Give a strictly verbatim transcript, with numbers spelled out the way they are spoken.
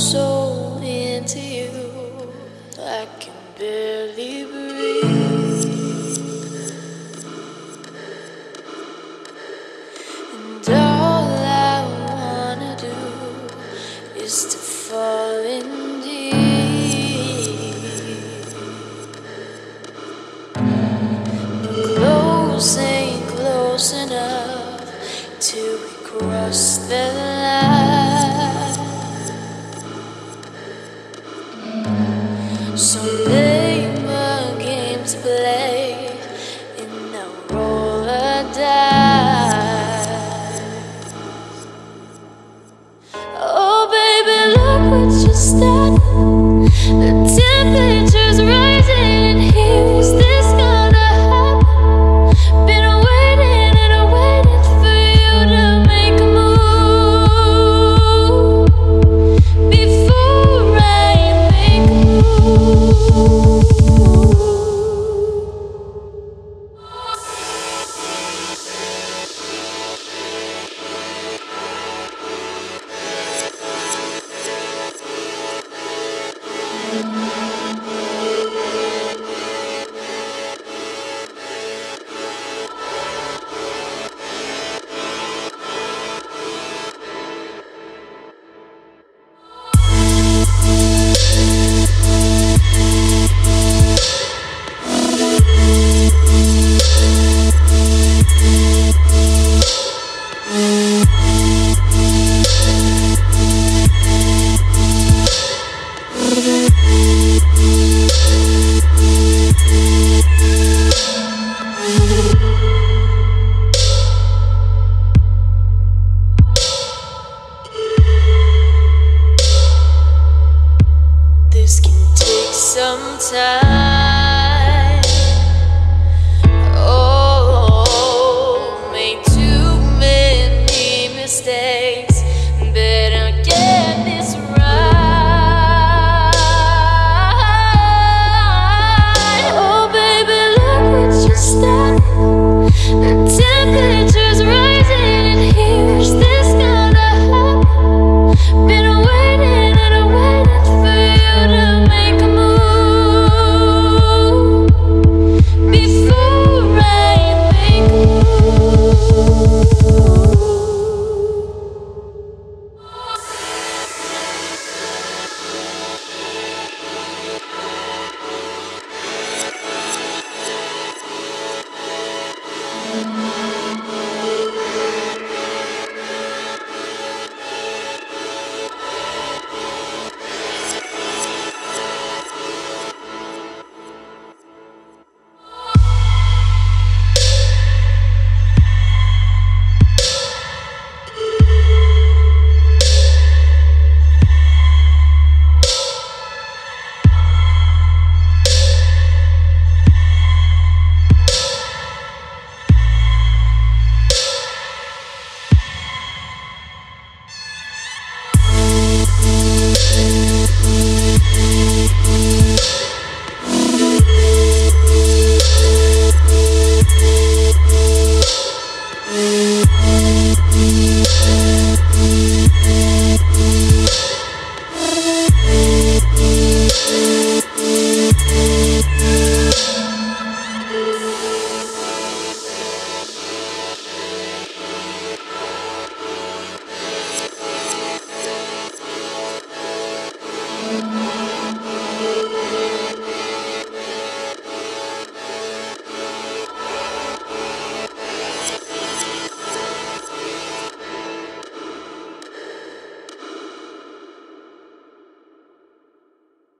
so into you, I can barely breathe. And all I wanna do is to fall in deep. The close ain't close enough till we cross the line. So lay my game to play, and I'll roll a dice. Oh baby, look what just happened. The temperature's rising, and here's this gonna happen. Been waiting and waiting for you to make a move before I make a move. This can take some time. Oh, made too many mistakes.